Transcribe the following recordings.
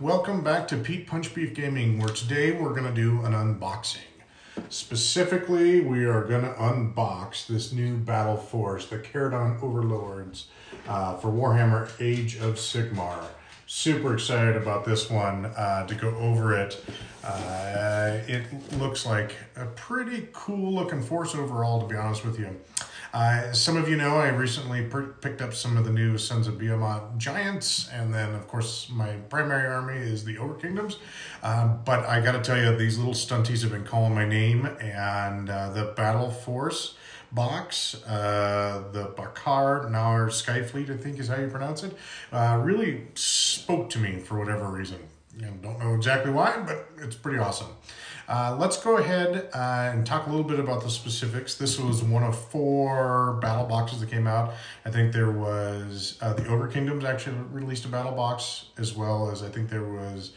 Welcome back to Pete Punch Beef Gaming, where today we're going to do an unboxing. Specifically, we are going to unbox this new Battle Force, the Kharadron Overlords, for Warhammer Age of Sigmar. Super excited about this one, to go over it. It looks like a pretty cool looking force overall, to be honest with you. Some of you know I recently picked up some of the new Sons of Behemat giants, and then of course my primary army is the Ogre Kingdoms. But I gotta tell you, these little stunties have been calling my name, and the Battle Force box, the Bakar Nar Sky Fleet, I think is how you pronounce it, really spoke to me for whatever reason. I don't know exactly why, but it's pretty awesome. Let's go ahead and talk a little bit about the specifics. This was one of four battle boxes that came out. I think there was the Ogre Kingdoms actually released a battle box, as well as I think there was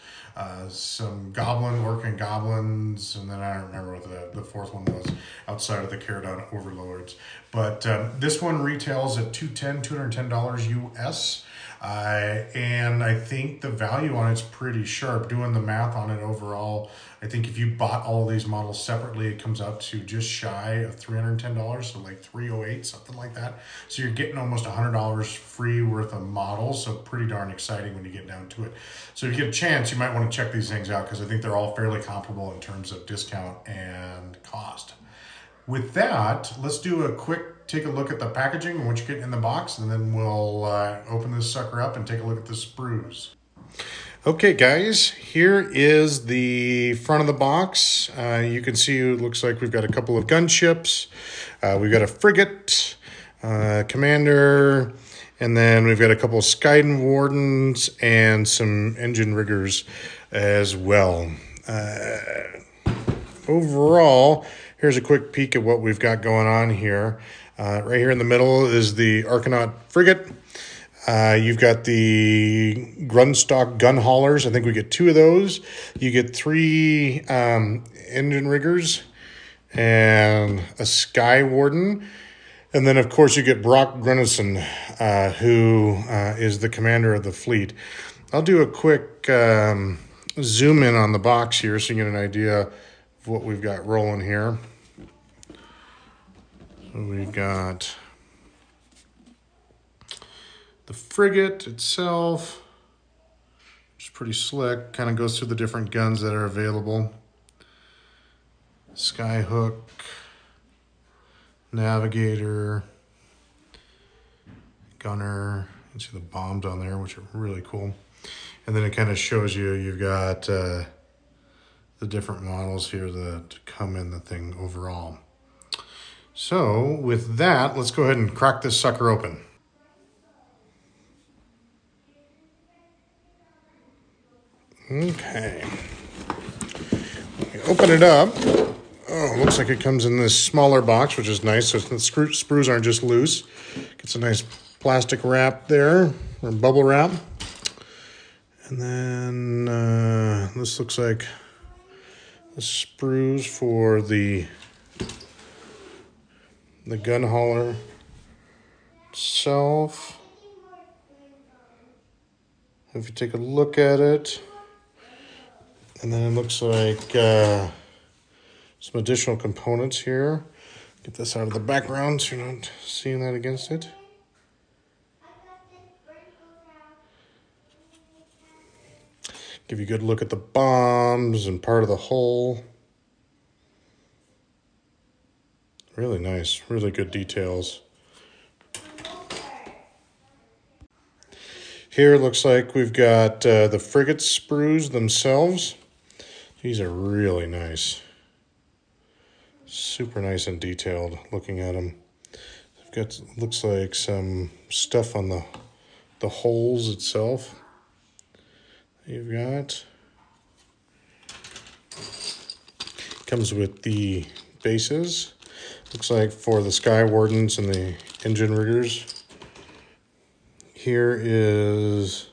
some orc and goblins, and then I don't remember what the fourth one was outside of the Kharadron Overlords. But this one retails at $210 US. And I think the value on it's pretty sharp. Doing the math on it overall, I think if you bought all these models separately, it comes out to just shy of $310, so like $308, something like that. So you're getting almost $100 free worth of models, so pretty darn exciting when you get down to it. So if you get a chance, you might want to check these things out, because I think they're all fairly comparable in terms of discount and cost. With that, let's do a quick take a look at the packaging and what you get in the box, and then we'll open this sucker up and take a look at the sprues. Okay guys, here is the front of the box. You can see it looks like we've got a couple of gunships. We've got a frigate, commander, and then we've got a couple of Skyden Wardens and some engine riggers as well. Overall, here's a quick peek at what we've got going on here. Right here in the middle is the Arcanaut Frigate. You've got the Grunstock Gun Haulers. I think we get 2 of those. You get 3 engine riggers and a Sky Warden. And then, of course, you get Brock Grunison, who is the commander of the fleet. I'll do a quick zoom in on the box here so you get an idea of what we've got rolling here. We've got the frigate itself, which is pretty slick. Kind of goes through the different guns that are available. Skyhook, navigator, gunner. You can see the bombs on there, which are really cool. And then it kind of shows you, you've got the different models here that come in the thing overall. So with that, let's go ahead and crack this sucker open. Okay. Open it up. Oh, it looks like it comes in this smaller box, which is nice. So the sprues aren't just loose. Gets a nice plastic wrap there, or bubble wrap. And then this looks like the sprues for the gun hauler itself. If you take a look at it, and then it looks like some additional components here. Get this out of the background so you're not seeing that against it. Give you a good look at the bombs and part of the hull. Really nice, really good details. Here looks like we've got the frigate sprues themselves. These are really nice. Super nice and detailed looking at them. I've got, looks like some stuff on the holes itself. You've got, comes with the bases. Looks like for the Sky Wardens and the engine riggers. Here is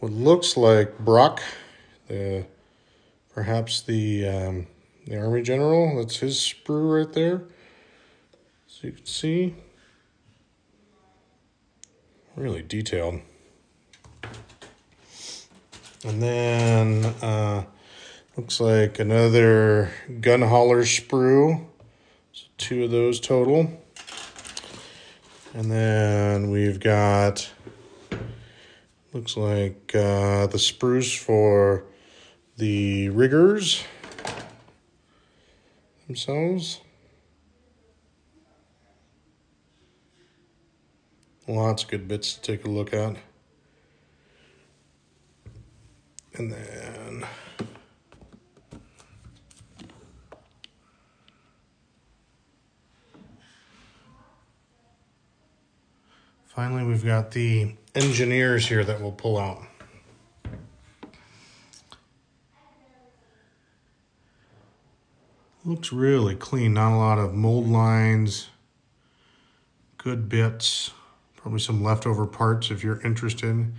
what looks like Brock, perhaps the army general. That's his sprue right there. So you can see, really detailed. And then looks like another gun hauler sprue. So two of those total. And then we've got, looks like the sprues for the riggers themselves. Lots of good bits to take a look at. And then finally, we've got the engineers here that we'll pull out. Looks really clean, not a lot of mold lines, good bits, probably some leftover parts if you're interested.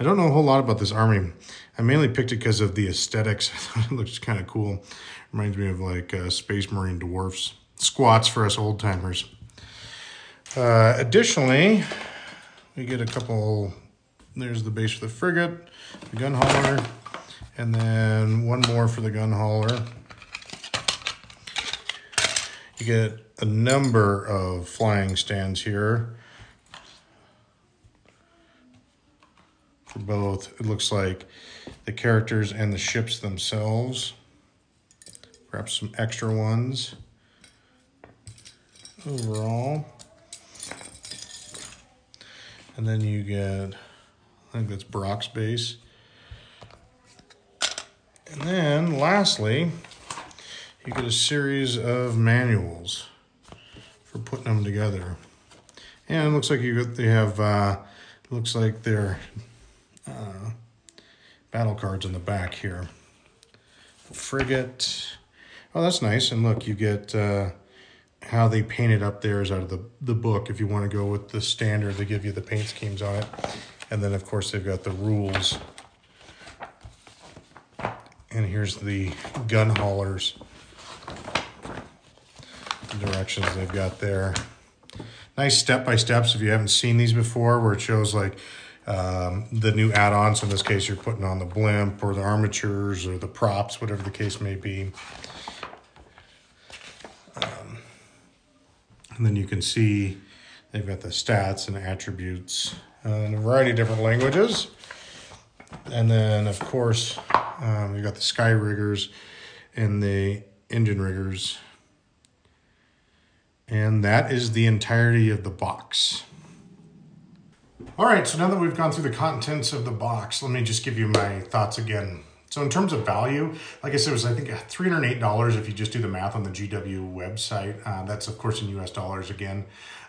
I don't know a whole lot about this army. I mainly picked it because of the aesthetics. I thought it looks kind of cool. Reminds me of like Space Marine dwarfs. Squats for us old timers. Additionally, we get a couple, there's the base for the frigate, the gun hauler, and then one more for the gun hauler. You get a number of flying stands here for both, it looks like, the characters and the ships themselves. Perhaps some extra ones overall. And then you get, I think that's Brock's base. And then lastly, you get a series of manuals for putting them together. And it looks like you got, they have, looks like they're battle cards in the back here. Frigate. Oh, that's nice. And look, you get how they paint it up there is out of the book. If you want to go with the standard, they give you the paint schemes on it. And then, of course, they've got the rules. And here's the gun haulers. The directions they've got there. Nice step-by-steps if you haven't seen these before, where it shows, like, the new add-ons. In this case, you're putting on the blimp or the armatures or the props, whatever the case may be. And then you can see they've got the stats and attributes in a variety of different languages. And then, of course, you've got the sky riggers and the engine riggers. And that is the entirety of the box. All right, so now that we've gone through the contents of the box, let me just give you my thoughts again. So in terms of value, like I said, it was, I think, $308 if you just do the math on the GW website. That's, of course, in US dollars again,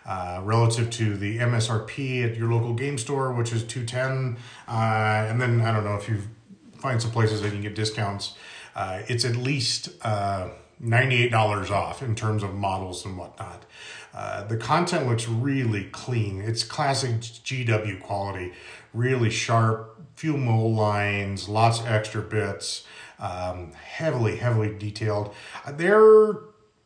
relative to the MSRP at your local game store, which is $210. And then, I don't know, if you find some places that you can get discounts, it's at least $98 off in terms of models and whatnot. The content looks really clean. It's classic GW quality, really sharp. Few mold lines, lots of extra bits, heavily detailed. They're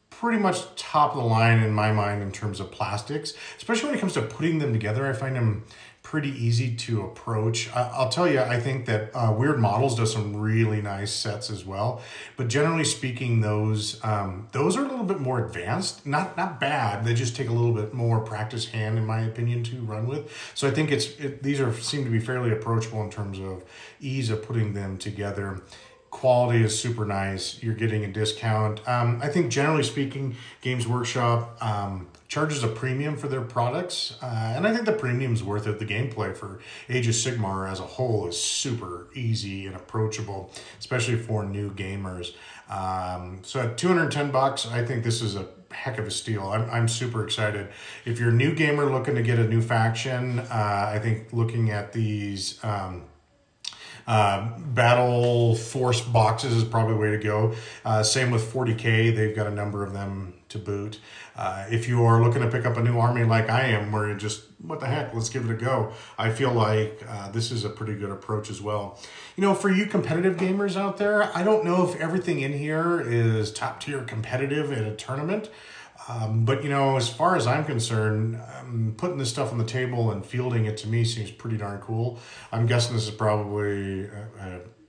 pretty much top of the line in my mind in terms of plastics, especially when it comes to putting them together. I find them pretty easy to approach. I'll tell you, I think that Weird Models does some really nice sets as well. But generally speaking, those are a little bit more advanced. Not bad. They just take a little bit more practice hand, in my opinion, to run with. So I think these seem to be fairly approachable in terms of ease of putting them together. Quality is super nice. You're getting a discount. I think generally speaking, Games Workshop charges a premium for their products. And I think the premium's worth it. The gameplay for Age of Sigmar as a whole is super easy and approachable, especially for new gamers. So at $210, I think this is a heck of a steal. I'm super excited. If you're a new gamer looking to get a new faction, I think looking at these battle force boxes is probably the way to go. Same with 40K. They've got a number of them to boot. If you are looking to pick up a new army like I am, where you're just, what the heck, let's give it a go. I feel like this is a pretty good approach as well. You know, for you competitive gamers out there, I don't know if everything in here is top tier competitive in a tournament. But, you know, as far as I'm concerned, putting this stuff on the table and fielding it, to me, seems pretty darn cool. I'm guessing this is probably,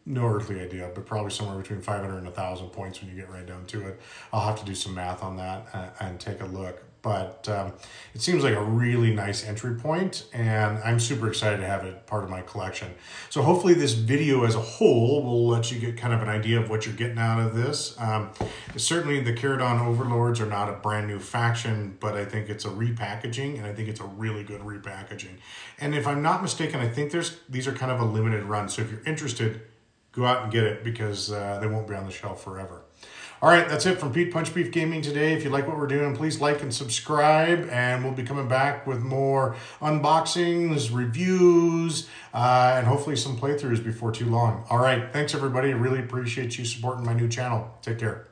no earthly idea, but probably somewhere between 500 and 1,000 points when you get right down to it. I'll have to do some math on that and take a look. But it seems like a really nice entry point, and I'm super excited to have it part of my collection. So hopefully this video as a whole will let you get kind of an idea of what you're getting out of this. Certainly the Kharadron Overlords are not a brand new faction, but I think it's a repackaging, and I think it's a really good repackaging. And if I'm not mistaken, I think these are kind of a limited run. So if you're interested, go out and get it, because they won't be on the shelf forever. All right, that's it from Pete Punch Beef Gaming today. If you like what we're doing, please like and subscribe, and we'll be coming back with more unboxings, reviews, and hopefully some playthroughs before too long. All right, thanks everybody. I really appreciate you supporting my new channel. Take care.